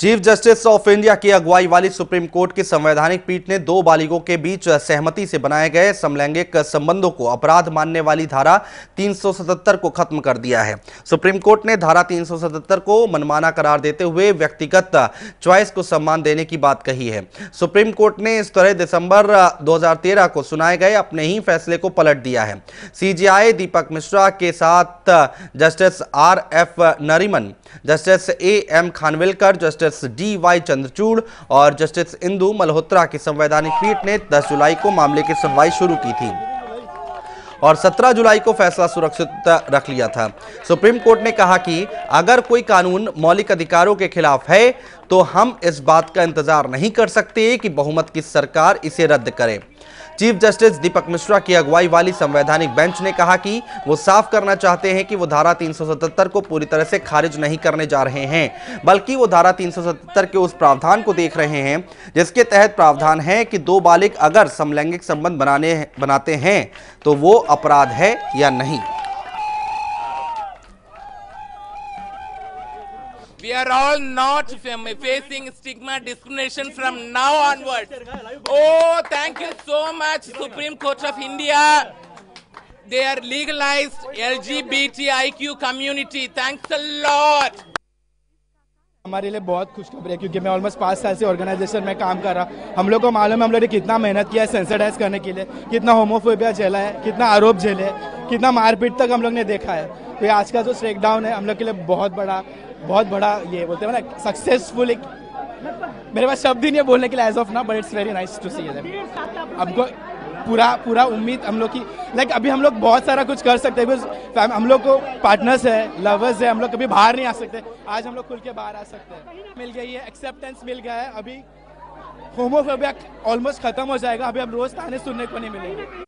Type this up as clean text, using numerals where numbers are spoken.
Chief justice of India की अगुवाई वाली सुप्रीम कोर्ट की संवैधानिक पीठ ने दो बालिगों के बीच सहमति से बनाए गए समलैंगिक संबंधों को अपराध मानने वाली धारा 377 को खत्म कर दिया है। सुप्रीम कोर्ट ने धारा 377 को मनमाना करार देते हुए व्यक्तिगत चॉइस को सम्मान देने की बात कही है। सुप्रीम कोर्ट ने इस तरह दिसंबर 2013 को सुनाए गए अपने ही फैसले को पलट दिया है। CJI दीपक मिश्रा के साथ justice RF Nariman, justice AM Khanwilkar, justice DY Chandrachud और जस्टिस इंदु मलहोत्रा की संवैधानिक पीठ ने 10 जुलाई को मामले की सुनवाई शुरू की थी और 17 जुलाई को फैसला सुरक्षित रख लिया था। सुप्रीम कोर्ट ने कहा कि अगर कोई कानून मौलिक अधिकारों के खिलाफ है तो हम इस बात का इंतजार नहीं कर सकते कि बहुमत की सरकार इसे रद्द करे। चीफ जस्टिस दीपक मिश्रा की अगुवाई वाली संवैधानिक बेंच ने कहा कि वो साफ करना चाहते हैं कि वो धारा 377 को पूरी तरह से खारिज नहीं करने जा रहे हैं, बल्कि वो धारा 377 के उस प्रावधान को देख रहे हैं जिसके तहत प्रावधान है कि दो बालिग अगर समलैंगिक संबंध बनाते हैं तो वो अपराध है या नहीं। We are all not facing stigma discrimination from now onwards. Oh, thank you so much, Supreme Court of India. They are legalized LGBTIQ community. Thanks a lot. हमारे लिए बहुत खुशखबरी है क्योंकि मैं ऑलमोस्ट 5 साल से ऑर्गेनाइजेशन में काम कर रहा। हम लोग को मालूम है हम लोग ने कितना मेहनत किया है सेंसिटाइज करने के लिए, कितना होमोफोबिया झेला है, कितना आरोप झेले है, कितना मारपीट तक हम लोग ने देखा है। तो ये आज का जो ब्रेकडाउन है हम लोग के लिए बहुत बड़ा ये बोलते हैं ना सक्सेसफुल। मेरे पास शब्द ही नहीं बोलने के लिए एज ऑफ ना, but it's very nice to see. हमको पूरा उम्मीद हम लोग की लाइक अभी हम लोग बहुत सारा कुछ कर सकते हैं बिकॉज हम लोग को पार्टनर्स है, लवर्स है, हम लोग कभी बाहर नहीं आ सकते, आज हम लोग खुल के बाहर आ सकते हैं। मिल गई है एक्सेप्टेंस, मिल गया है, अभी होमोफोबिया ऑलमोस्ट खत्म हो जाएगा। अभी हम रोज ताने सुनने को नहीं मिलेंगे।